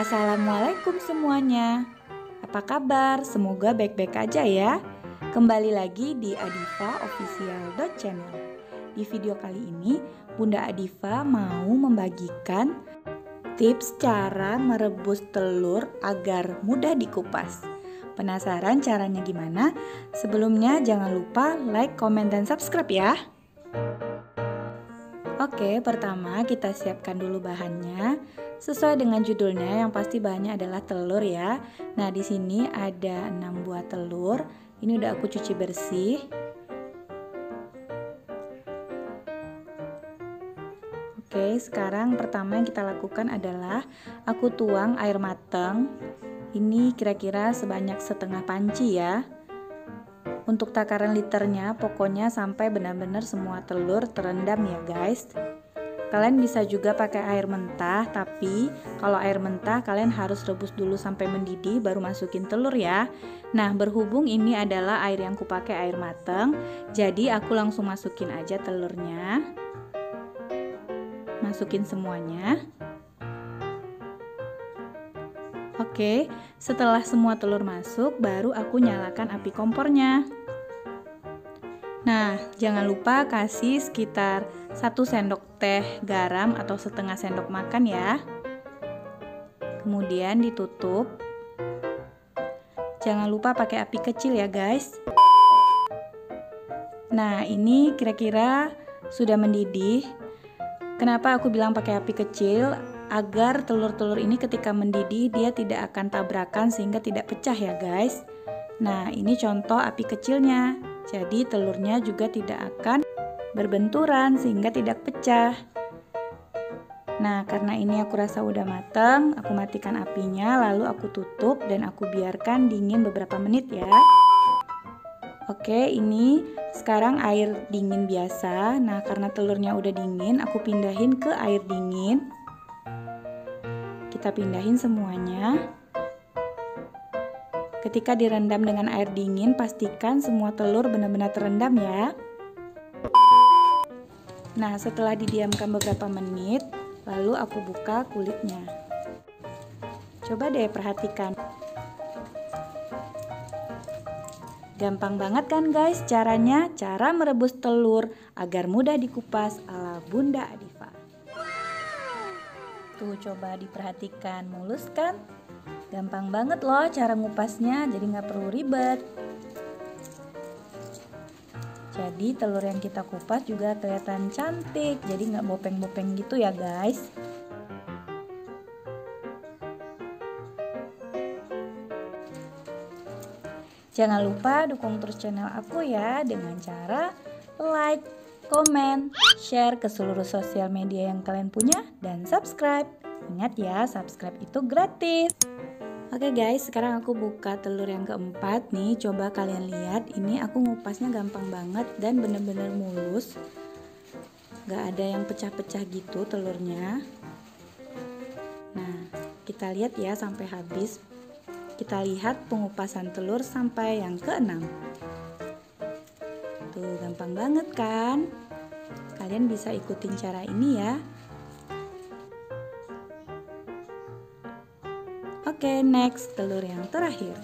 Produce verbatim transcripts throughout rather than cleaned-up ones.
Assalamualaikum semuanya. Apa kabar? Semoga baik-baik aja ya. Kembali lagi di Adifa Official Channel. Di video kali ini, Bunda Adifa mau membagikan tips cara merebus telur agar mudah dikupas. Penasaran caranya gimana? Sebelumnya jangan lupa like, komen, dan subscribe ya. Oke, pertama kita siapkan dulu bahannya. Sesuai dengan judulnya, yang pasti bahannya adalah telur ya. Nah, di sini ada enam buah telur. Ini udah aku cuci bersih. Oke, sekarang pertama yang kita lakukan adalah aku tuang air mateng. Ini kira-kira sebanyak setengah panci ya. Untuk takaran liternya, pokoknya sampai benar-benar semua telur terendam ya guys. Kalian bisa juga pakai air mentah, tapi kalau air mentah kalian harus rebus dulu sampai mendidih baru masukin telur ya. Nah, berhubung ini adalah air yang kupakai air mateng, jadi aku langsung masukin aja telurnya. Masukin semuanya. Oke, setelah semua telur masuk, baru aku nyalakan api kompornya. Nah, jangan lupa kasih sekitar satu sendok teh garam atau setengah sendok makan ya. Kemudian ditutup. Jangan lupa pakai api kecil ya guys. Nah, ini kira-kira sudah mendidih. Kenapa aku bilang pakai api kecil? Agar telur-telur ini ketika mendidih dia tidak akan tabrakan sehingga tidak pecah ya guys. Nah, ini contoh api kecilnya. Jadi telurnya juga tidak akan berbenturan sehingga tidak pecah. Nah, karena ini aku rasa udah mateng, aku matikan apinya, lalu aku tutup dan aku biarkan dingin beberapa menit ya. Oke, ini sekarang air dingin biasa. Nah, karena telurnya udah dingin, aku pindahin ke air dingin. Kita pindahin semuanya. Ketika direndam dengan air dingin, pastikan semua telur benar-benar terendam ya. Nah, setelah didiamkan beberapa menit, lalu aku buka kulitnya. Coba deh perhatikan. Gampang banget kan guys caranya? Cara merebus telur agar mudah dikupas ala Bunda Adifa. Tuh, coba diperhatikan, mulus kan? Gampang banget loh cara ngupasnya, jadi nggak perlu ribet. Jadi telur yang kita kupas juga kelihatan cantik, jadi nggak bopeng-bopeng gitu ya guys. Jangan lupa dukung terus channel aku ya dengan cara like, komen, share ke seluruh sosial media yang kalian punya, dan subscribe. Ingat ya, subscribe itu gratis. Oke guys, sekarang aku buka telur yang keempat nih. Coba kalian lihat, ini aku ngupasnya gampang banget dan bener-bener mulus. Gak ada yang pecah-pecah gitu telurnya. Nah, kita lihat ya sampai habis. Kita lihat pengupasan telur sampai yang keenam. Tuh, gampang banget kan? Kalian bisa ikutin cara ini ya. Oke, next telur yang terakhir.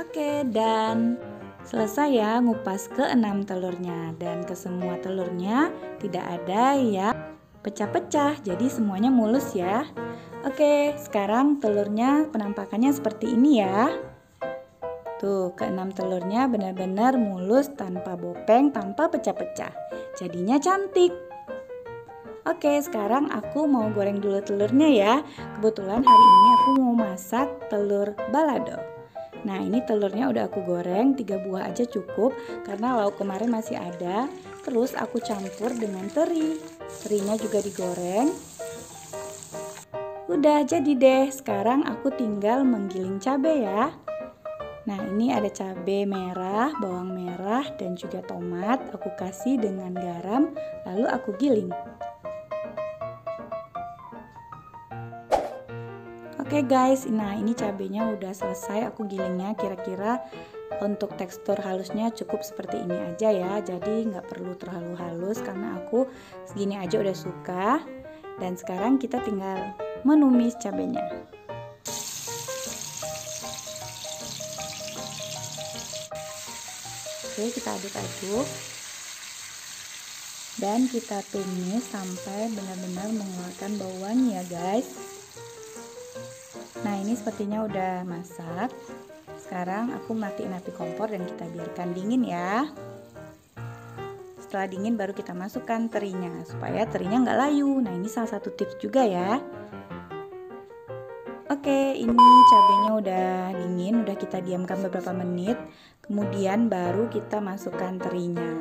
Oke, dan selesai ya ngupas ke enam telurnya, dan ke semua telurnya tidak ada ya pecah-pecah, jadi semuanya mulus ya. Oke, sekarang telurnya penampakannya seperti ini ya. Tuh, keenam telurnya benar-benar mulus tanpa bopeng, tanpa pecah-pecah. Jadinya cantik. Oke, sekarang aku mau goreng dulu telurnya ya. Kebetulan hari ini aku mau masak telur balado. Nah, ini telurnya udah aku goreng, tiga buah aja cukup karena lauk kemarin masih ada. Terus aku campur dengan teri. Terinya juga digoreng. Udah jadi deh. Sekarang aku tinggal menggiling cabai ya. Nah, ini ada cabai merah, bawang merah, dan juga tomat. Aku kasih dengan garam, lalu aku giling. Oke guys, nah ini cabainya udah selesai aku gilingnya, kira-kira Untuk tekstur halusnya cukup seperti ini aja ya, jadi nggak perlu terlalu halus karena aku segini aja udah suka. Dan sekarang kita tinggal menumis cabenya. Oke, kita aduk-aduk dan kita tumis sampai benar-benar mengeluarkan bau wangi ya guys. Nah, ini sepertinya udah masak. Sekarang aku matiin api kompor dan kita biarkan dingin ya. Setelah dingin baru kita masukkan terinya supaya terinya nggak layu. Nah, ini salah satu tips juga ya. Oke, ini cabenya udah dingin, udah kita diamkan beberapa menit. Kemudian baru kita masukkan terinya.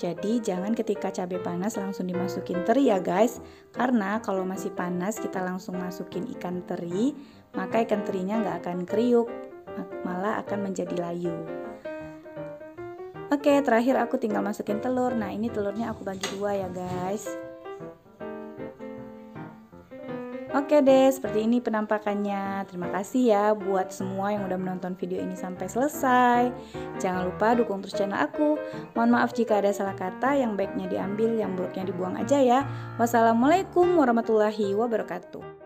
Jadi jangan ketika cabai panas langsung dimasukin teri ya guys, karena kalau masih panas kita langsung masukin ikan teri, maka ikan terinya nggak akan kriuk, malah akan menjadi layu. Oke, terakhir aku tinggal masukin telur. Nah, ini telurnya aku bagi dua ya guys. Oke deh, seperti ini penampakannya. Terima kasih ya buat semua yang udah menonton video ini sampai selesai. Jangan lupa dukung terus channel aku. Mohon maaf jika ada salah kata, yang baiknya diambil, yang buruknya dibuang aja ya. Wassalamualaikum warahmatullahi wabarakatuh.